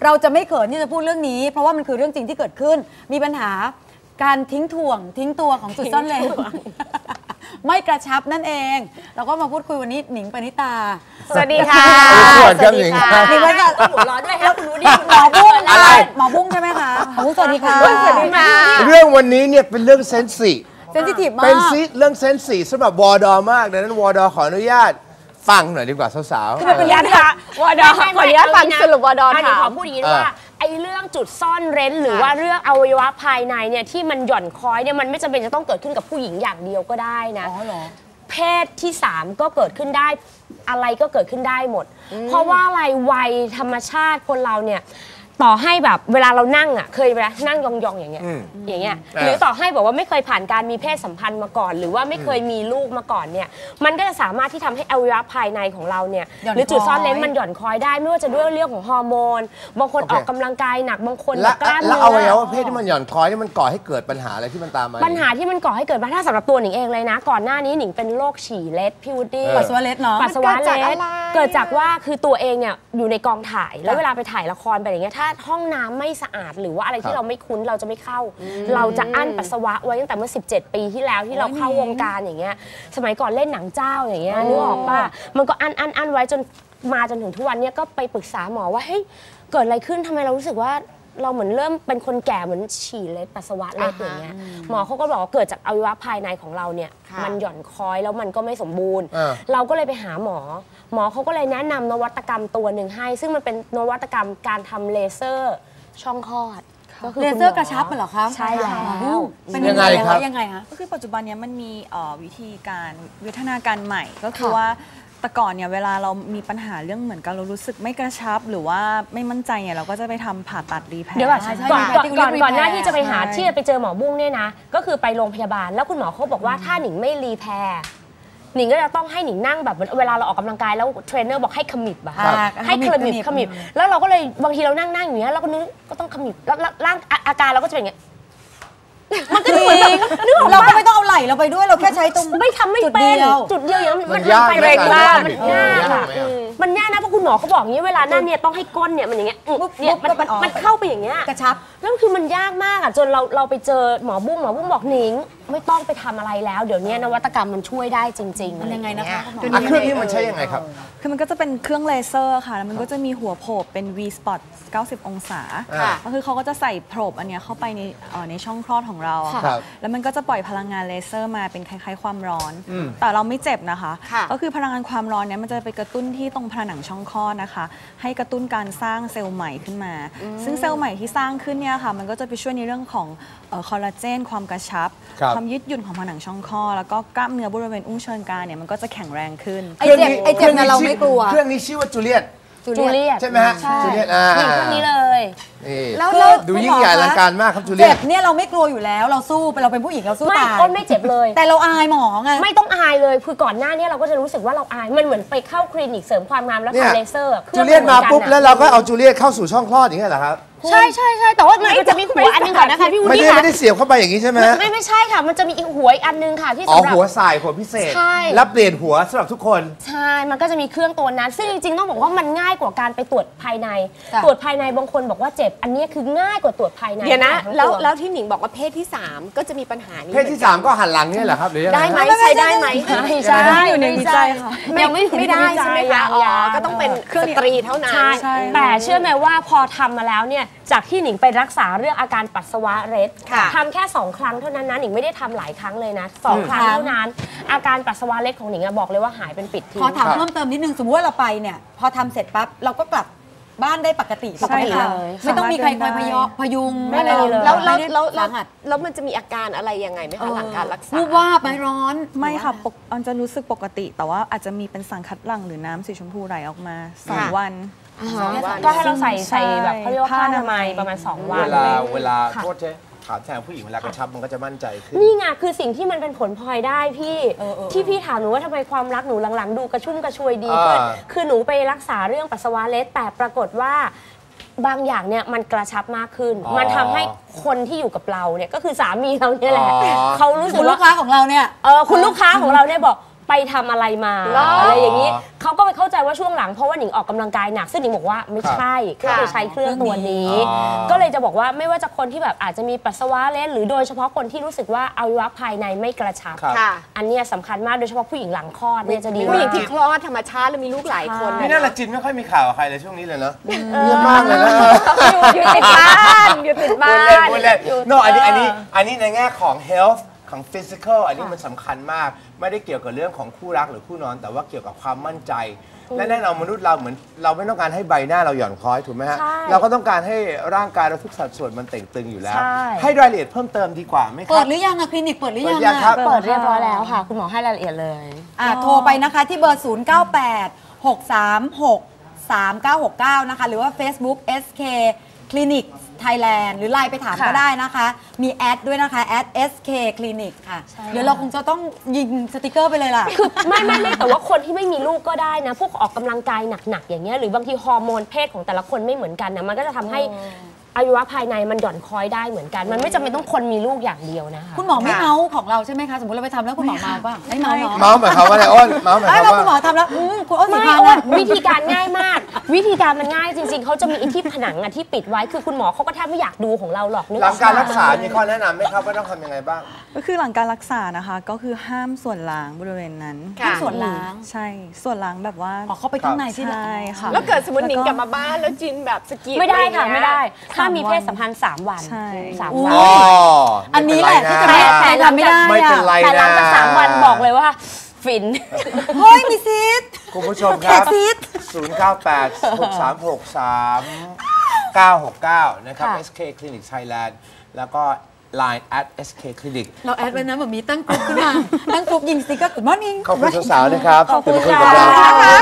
เราจะไม่เขินที่จะพูดเรื่องนี้เพราะว่ามันคือเรื่องจริงที่เกิดขึ้นมีปัญหาการทิ้งถ่วงทิ้งตัวของจุดซ่อนเร้น ไม่กระชับนั่นเองเราก็มาพูดคุยวันนี้หนิงปณิตาสวัสดีค่ะสวัสดีค่ะหนิงปณิตาต้องหัวร้อนด้วยแล้วคุณรู้ดิหมอบุ้งอะไรหมอบุ้งใช่ไหมคะหมอบุ้งสวัสดีค่ะเรื่องวันนี้เนี่ยเป็นเรื่องเซนซิทีฟมากเป็นเรื่องเซนซิสำหรับวอดอมากดังนั้นวอดอขออนุญาตฟังหน่อยดีกว่าสาวๆคือเป็นญาติค่ะวอดอขออนุญาตฟังสรุปวอดอค่ะขอพูดอย่างนี้ว่าไอ้เรื่องจุดซ่อนเร้นหรือว่าเรื่องอวัยวะภายในเนี่ยที่มันหย่อนคล้อยเนี่ยมันไม่จำเป็นจะต้องเกิดขึ้นกับผู้หญิงอย่างเดียวก็ได้นะเพศที่3ก็เกิดขึ้นได้อะไรก็เกิดขึ้นได้หมดเพราะว่าอะไรวัยธรรมชาติคนเราเนี่ยต่อให้แบบเวลาเรานั่งอ่ะเคยเวลานั่งยองๆอย่างเงี้ยหรือต่อให้บอกว่าไม่เคยผ่านการมีเพศสัมพันธ์มาก่อนหรือว่าไม่เคยมีลูกมาก่อนเนี่ยมันก็จะสามารถที่ทำให้อวัยวะภายในของเราเนี่ยหรือจุดซ่อนเร้นมันหย่อนคล้อยได้ไม่ว่าจะด้วยเรื่องของฮอร์โมนบางคนออกกำลังกายหนักบางคนกล้ามเนื้อแล้วอวัยวะเพศที่มันหย่อนคล้อยนี่มันก่อให้เกิดปัญหาอะไรที่มันตามมาปัญหาที่มันก่อให้เกิดมาถ้าสำหรับตัวหนิงเองเลยนะก่อนหน้านี้หนิงเป็นโรคฉี่เล็ดพิวดี้ปัสสาวะเล็ดเนาะปัสสาวะเล็ดเกิดจากว่าคือตัวเองเนี่ยอยู่ในกองถ่ายแล้วเวลาไปถ่ายละครไปอย่างเงี้ยห้องน้ำไม่สะอาดหรือว่าอะไรที่เราไม่คุ้นเราจะไม่เข้าเราจะอั้นปัสสาวะไว้ตั้งแต่เมื่อ17ปีที่แล้วที่เราเข้าวงการอย่างเงี้ยสมัยก่อนเล่นหนังเจ้าอย่างเงี้ยนึกออกป่ะมันก็อั้นไว้จนมาจนถึงทุกวันเนี้ยก็ไปปรึกษาหมอว่าเฮ้ยเกิดอะไรขึ้นทำไมเรารู้สึกว่าเราเหมือนเริ่มเป็นคนแก่เหมือนฉี่เล็ดปัสสาวะเล็ดอย่างเงี้ยหมอเขาก็บอกว่าเกิดจากอวัยวะภายในของเราเนี่ยมันหย่อนคล้อยแล้วมันก็ไม่สมบูรณ์เราก็เลยไปหาหมอเขาก็เลยแนะนำนวัตกรรมตัวหนึ่งให้ซึ่งมันเป็นนวัตกรรมการทำเลเซอร์ช่องคลอดเลเซอร์กระชับเหรอคะใช่แล้วเป็นยังไงครับยังไงคะก็คือปัจจุบันนี้มันมีวิธีการวิทยาการใหม่ก็คือว่าแต่ก่อนเนี่ยเวลาเรามีปัญหาเรื่องเหมือนกันเรารู้สึกไม่กระชับหรือว่าไม่มั่นใจเนี่ยเราก็จะไปทำผ่าตัดรีแพร์เดี๋ยวก่อนหน้าที่จะไปหาที่ไปเจอหมอบุ้งเนี่ยนะก็คือไปโรงพยาบาลแล้วคุณหมอเขาบอกว่าถ้าหนิงไม่รีแพร์หนิงก็จะต้องให้หนิงนั่งแบบเวลาเราออกกำลังกายแล้วเทรนเนอร์บอกให้ขมิบอะให้ขมิบแล้วเราก็เลยบางทีเรานั่งอย่างเงี้ยเราก็นึกก็ต้องขมิบแล้วร่างอาการเราก็จะเป็นอย่างเงี้ยมันก็เหมือนแบบเราก็ไม่ต้องเอาไหล่เราไปด้วยเราแค่ใช้ตรงไม่ทำไม่เป็นจุดเดียวอย่างมันทำไปเร็วมากมันยากนะเพราะคุณหมอเขาบอกงี้เวลานั่นเนี่ยต้องให้ก้นเนี่ยมันอย่างเงี้ยเนี่ยมันเข้าไปอย่างเงี้ยกระชับแล้วคือมันยากมากอ่ะจนเราไปเจอหมอบุ้งบอกหนิงไม่ต้องไปทำอะไรแล้วเดี๋ยวนี้นวัตกรรมมันช่วยได้จริงๆมันยังไงนะคะเครื่องนี้มันใช้ยังไงครับคือมันก็จะเป็นเครื่องเลเซอร์ค่ะแล้วมันก็จะมีหัวโผล่เป็น V spot 90 องศาก็คือเขาก็จะใส่โผล่อันเนี้ยเข้าไปในช่องคลอดของเราแล้วมันก็จะปล่อยพลังงานเลเซอร์มาเป็นคล้ายๆความร้อนแต่เราไม่เจ็บนะคะก็คือพลังงานความร้อนเนี้ยมันจะไปกระตุ้นที่ตรงผนังช่องคลอดนะคะให้กระตุ้นการสร้างเซลล์ใหม่ขึ้นมาซึ่งเซลล์ใหม่ที่สร้างขึ้นเนี้ยค่ะมันก็จะไปช่วยในเรื่องของคอลลาเจนความกระชับความยืดหยุ่นของผนังช่องคลอดแล้วก็กล้ามเนื้อบริเวณอุ้งเชิงกรานเนี่ยมันก็จะแข็งแรงขึ้นไอเจ็บเราไม่กลัวเครื่องนี้ชื่อว่าจูเลียตใช่ไหมฮะจูเลียตเครื่องนี้เลยแล้วดูยิ่งใหญ่อลังการมากครับจูเลียตเจ็บเนี่ยเราไม่กลัวอยู่แล้วเราสู้เราเป็นผู้หญิงเราสู้ตายไม่เจ็บเลยแต่เราอายหมอไงไม่ต้องอายเลยคือก่อนหน้านี้เราก็จะรู้สึกว่าเราอายมันเหมือนไปเข้าคลินิกเสริมความงามแล้วทำเลเซอร์จูเลียตมาปุ๊บแล้วเราก็เอาจูเลียตเข้าสู่ช่องคลอดอย่างเงี้ยเหรอครับใช่ใช่แต่ว่ามันจะมีหัวอันนึงก่อนนะคะพี่วุ้ยค่ะไม่ได้เสียบเข้าไปอย่างนี้ใช่ไหมไม่ใช่ค่ะมันจะมีอีกหัวอีกอันนึงค่ะที่สำหรับหัวสายหัวพิเศษแล้วเปลี่ยนหัวสำหรับทุกคนใช่มันก็จะมีเครื่องตัวนั้นซึ่งจริงๆต้องบอกว่ามันง่ายกว่าการไปตรวจภายในบางคนบอกว่าเจ็บอันนี้คือง่ายกว่าตรวจภายในเดี๋ยวนะแล้วที่หนิงบอกว่าเพศที่3ก็จะมีปัญหานี้เพศที่3ก็หันหลังเนี่ยแหละครับหรือได้ไหมใช้ได้ไหมใช่อยู่ในวิจัยค่ะยังไม่ได้ใช่ไหมคะอ๋อก็ต้องเป็นสตรีเท่านั้นแต่เชื่อไหมว่าพอทำมาแล้วเนี่ยจากที่หนิงไปรักษาเรื่องอาการปัสสาวะเร็ดทำแค่2 ครั้งเท่านั้นนะหนิงไม่ได้ทำหลายครั้งเลยนะ2 ครั้งเท่านั้นอาการปัสสาวะเร็ดของหนิงบอกเลยว่าหายเป็นปิดทีขอถามเพิ่มเติมนิดนึงสมมติว่าเราไปเนี่ยพอทำเสร็จปั๊บเราก็กลับบ้านได้ปกติใช่เลยไม่ต้องมีใครคอยพยุงไม่เลยแล้วมันจะมีอาการอะไรยังไงไหมคะหลังการรักษาวูบวาบไหมร้อนไม่ค่ะอันจะรู้สึกปกติแต่ว่าอาจจะมีเป็นสังคัดหลั่งหรือน้ำสีชมพูไหลออกมา2 วันก็ให้เราใส่แบบเขาเรียกว่าผ้าอนามัยประมาณ2 วันเวลาโทษใช่ถามแทนผู้หญิงเวลากระชับมันก็จะมั่นใจขึ้นนี่ไงคือสิ่งที่มันเป็นผลพลอยได้พี่ที่พี่ถามหนูว่าทำไมความรักหนูหลังๆดูกระชุ่มกระชวยดีขึ้นคือหนูไปรักษาเรื่องปัสสาวะเล็ดแต่ปรากฏว่าบางอย่างเนี่ยมันกระชับมากขึ้นมันทำให้คนที่อยู่กับเราเนี่ยก็คือสามีเราเนี่ยแหละเขารู้สึกว่าคุณลูกค้าของเราเนี่ยบอก ไปทำอะไรมาอะไรอย่างนี้เขาก็ไปเข้าใจว่าช่วงหลังเพราะว่าหนิงออกกำลังกายหนักซึ่งหนิงบอกว่าไม่ใช่เขาไปใช้เครื่องตัวนี้ก็เลยจะบอกว่าไม่ว่าจะคนที่แบบอาจจะมีปัสสาวะเล็ดหรือโดยเฉพาะคนที่รู้สึกว่าอวัยวะภายในไม่กระชับอันนี้สำคัญมากโดยเฉพาะผู้หญิงหลังคลอดเนี่ยจะดีผู้หญิงที่คลอดธรรมชาติแล้วมีลูกหลายคนนี่น่าละจินไม่ค่อยมีข่าวใครเลยช่วงนี้เลยเนาะเยอะมากเลยนะอยู่ติดบ้านอยู่ติดบ้านนอกอันนี้ในแง่ของ healthของ physical อันนี้มันสำคัญมากไม่ได้เกี่ยวกับเรื่องของคู่รักหรือคู่นอนแต่ว่าเกี่ยวกับความมั่นใจและแน่นอนมนุษย์เราเหมือนเราไม่ต้องการให้ใบหน้าเราหย่อนคล้อยถูกไหมฮะเราก็ต้องการให้ร่างกายเราทุกสัดส่วนมันเต่งตึงอยู่แล้วให้รายละเอียดเพิ่มเติมดีกว่าไหมครับเปิดหรือยังอะคลินิกเปิดหรือยังอะเปิดเรียบร้อยแล้วค่ะคุณหมอให้รายละเอียดเลยโทรไปนะคะที่เบอร์0986363969นะคะหรือว่า Facebook SK Clinic Thailand หรือไลน์ไปถามก็ได้นะคะมีแอดด้วยนะคะแอด SK Clinic ค่ะเดี๋ยวเราคงจะต้องยิงสติกเกอร์ไปเลยล่ะคือไม่แต่ว่าคนที่ไม่มีลูกก็ได้นะพวกออกกำลังกายหนักๆอย่างเงี้ยหรือบางทีฮอร์โมนเพศของแต่ละคนไม่เหมือนกันนะมันก็จะทำให้อวัยวะภายในมันหย่อนคล้อยได้เหมือนกันมันไม่จำเป็นต้องคนมีลูกอย่างเดียวนะคะคุณหมอไม่เมาของเราใช่ไหมคะสมมติเราไปทำแล้วคุณหมอเมาป่ะไม่เมาเมาเหมือนเขาว่าอะไรอ้นเมาเหมือนเขาว่าคุณหมอทำแล้วคุณอ้นไม่อ้นวิธีการง่ายมากวิธีการมันง่ายจริงๆเขาจะมีที่ผนังที่ปิดไว้คือคุณหมอเขาก็แทบไม่อยากดูของเราหรอกหลังการรักษามีข้อแนะนำไหมครับว่าต้องทำยังไงบ้างก็คือหลังการรักษานะคะก็คือห้ามส่วนล้างบริเวณนั้นห้ามส่วนล้างใช่ส่วนล้างแบบว่าขอเข้าไปข้างในใช่ไหมค่ะแล้วเกิดสมมติหนิงกลับมาบ้านแล้วจินแบบสกีไม่ได้ค่ะไม่ได้ถ้ามีเพศสัมพันธ์3วัน3วันอันนี้แหละที่จะแต่เราไม่ได้แต่หลังจาก3 วันบอกเลยว่าฟินเฮ้ยมีซีดคุณผู้ชมครับ0986363969นะครับ SK Clinic Thailand แล้วก็ Line @SK Clinic เราแอดไว้นะแบบมีตั้งกลุ่มขึ้นมาตั้งกลุ่มยิงซีก็ Good Morning ขอบคุณสาวๆนะครับขอบคุณกับเรา